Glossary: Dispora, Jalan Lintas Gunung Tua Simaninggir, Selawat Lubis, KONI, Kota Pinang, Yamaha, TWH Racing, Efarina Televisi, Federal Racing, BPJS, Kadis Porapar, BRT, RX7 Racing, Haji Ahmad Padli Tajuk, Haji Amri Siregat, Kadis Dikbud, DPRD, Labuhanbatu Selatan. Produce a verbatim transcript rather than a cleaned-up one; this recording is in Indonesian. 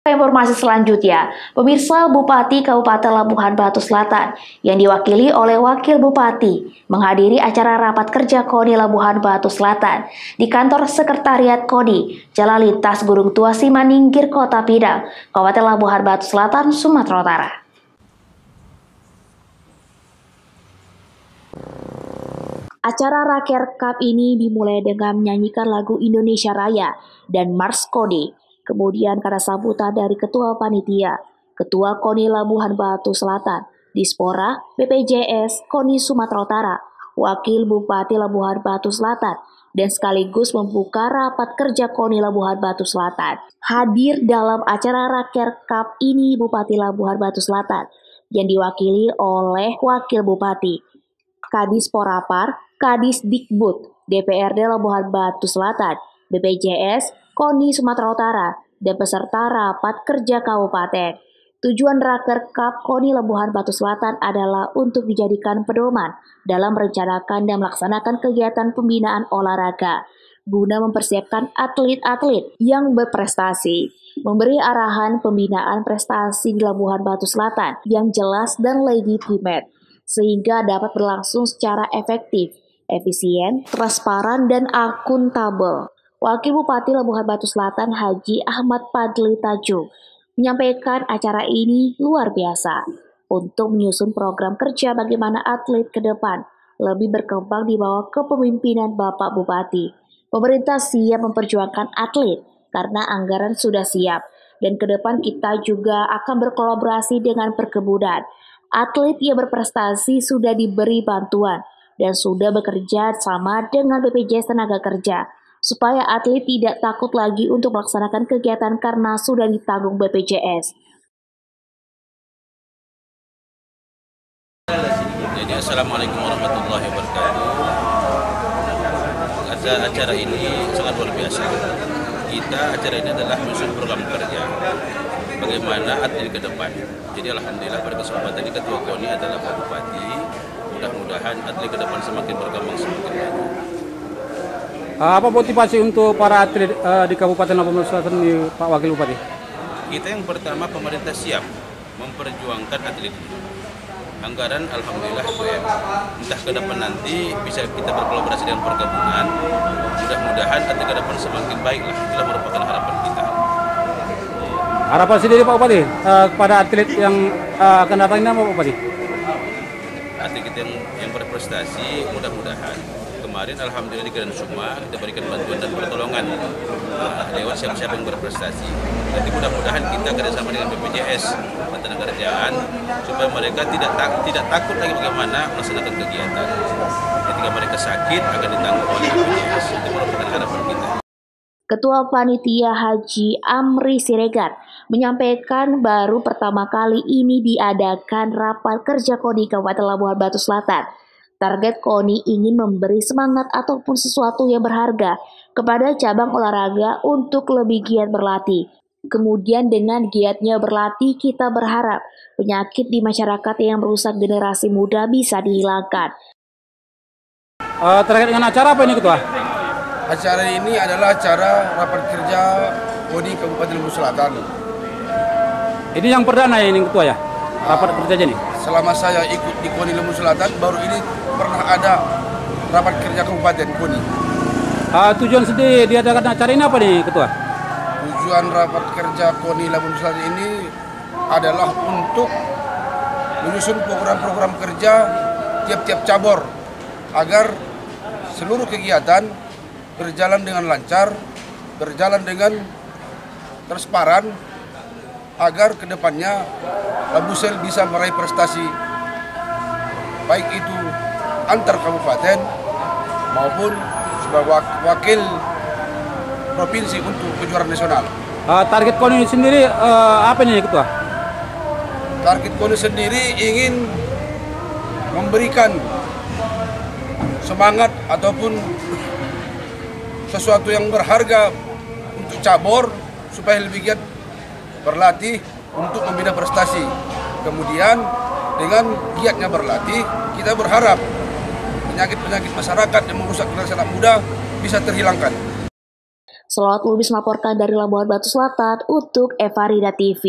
Informasi selanjutnya, pemirsa, Bupati Kabupaten Labuhanbatu Selatan yang diwakili oleh Wakil Bupati menghadiri acara rapat kerja KONI Labuhanbatu Selatan di kantor Sekretariat KONI, Jalan Lintas Gunung Tua Simaninggir, Kota Pinang, Kabupaten Labuhanbatu Selatan, Sumatera Utara. Acara Raker Cup ini dimulai dengan menyanyikan lagu Indonesia Raya dan Mars KONI. Kemudian karena sambutan dari Ketua Panitia, Ketua KONI Labuhanbatu Selatan, Dispora, B P J S, KONI Sumatera Utara, Wakil Bupati Labuhanbatu Selatan, dan sekaligus membuka rapat kerja KONI Labuhanbatu Selatan. Hadir dalam acara Raker Cup ini Bupati Labuhanbatu Selatan, yang diwakili oleh Wakil Bupati, Kadis Porapar, Kadis Dikbud, D P R D Labuhanbatu Selatan, B P J S, KONI Sumatera Utara, dan peserta rapat kerja kabupaten. Tujuan Raker Cup KONI Labuhanbatu Selatan adalah untuk dijadikan pedoman dalam merencanakan dan melaksanakan kegiatan pembinaan olahraga, guna mempersiapkan atlet-atlet yang berprestasi, memberi arahan pembinaan prestasi di Labuhanbatu Selatan yang jelas dan legitimate, sehingga dapat berlangsung secara efektif, efisien, transparan, dan akuntabel. Wakil Bupati Labuhanbatu Selatan Haji Ahmad Padli Tajuk menyampaikan acara ini luar biasa untuk menyusun program kerja bagaimana atlet ke depan lebih berkembang di bawah kepemimpinan Bapak Bupati. Pemerintah siap memperjuangkan atlet karena anggaran sudah siap, dan ke depan kita juga akan berkolaborasi dengan perkebunan. Atlet yang berprestasi sudah diberi bantuan dan sudah bekerja sama dengan B P J S Tenaga Kerja, supaya atlet tidak takut lagi untuk melaksanakan kegiatan karena sudah ditanggung B P J S. Jadi assalamualaikum warahmatullahi wabarakatuh. Acara ini sangat luar biasa. Kita acara ini adalah menyusun program kerja bagaimana atlet ke depan. Jadi alhamdulillah pada kesempatan ini Ketua KONI adalah Pak Bupati. Mudah-mudahan atlet ke depan semakin berkembang semakin banyak. Apa motivasi untuk para atlet uh, di Kabupaten Labuhanbatu Selatan ini, Pak Wakil Bupati? Kita yang pertama, pemerintah siap memperjuangkan atlet itu. Anggaran alhamdulillah B M. Entah ke depan nanti bisa kita berkolaborasi dengan perkebunan. Mudah-mudahan atlet ke depan semakin baiklah. Itulah merupakan harapan kita. Harapan sendiri Pak Bupati uh, kepada atlet yang uh, akan datang ini apa Pak Bupati? Atlet kita yang, yang berprestasi mudah-mudahan. Kemarin alhamdulillah di Grand Suma kita berikan bantuan dan pertolongan nah, lewat siapa-siapa yang berprestasi. Jadi mudah-mudahan kita kerjasama dengan B P J S Ketenagakerjaan supaya mereka tidak tak, tidak takut lagi bagaimana melaksanakan kegiatan. Ketika mereka sakit akan ditanggung oleh B P J S. Itu merupakan harapan kita. Ketua Panitia Haji Amri Siregat menyampaikan baru pertama kali ini diadakan rapat kerja KONI Kabupaten Labuhanbatu Selatan. Target KONI ingin memberi semangat ataupun sesuatu yang berharga kepada cabang olahraga untuk lebih giat berlatih. Kemudian dengan giatnya berlatih, kita berharap penyakit di masyarakat yang merusak generasi muda bisa dihilangkan. Uh, terkait dengan acara apa ini Ketua? Acara ini adalah acara rapat kerja KONI Kabupaten Labuhanbatu Selatan. Ini yang perdana ini Ketua ya? Rapat kerja ini? Selama saya ikut di KONI Labuhanbatu Selatan, baru ini pernah ada rapat kerja kabupaten KONI. Uh, tujuan sendiri diadakan acara ini apa nih Ketua? Tujuan rapat kerja KONI Labuhanbatu Selatan ini adalah untuk menyusun program-program kerja tiap-tiap cabur agar seluruh kegiatan berjalan dengan lancar, berjalan dengan transparan, agar kedepannya Labusel bisa meraih prestasi baik itu antar kabupaten maupun sebagai wakil provinsi untuk kejuaraan nasional. Uh, target KONI sendiri uh, apa nih Ketua? Target KONI sendiri ingin memberikan semangat ataupun sesuatu yang berharga untuk cabur supaya lebih giat berlatih untuk membina prestasi. Kemudian dengan giatnya berlatih, kita berharap penyakit-penyakit masyarakat yang merusak generasi anak muda bisa terhilangkan. Selawat Lubis melaporkan dari Labuhanbatu Selatan untuk Efarina T V.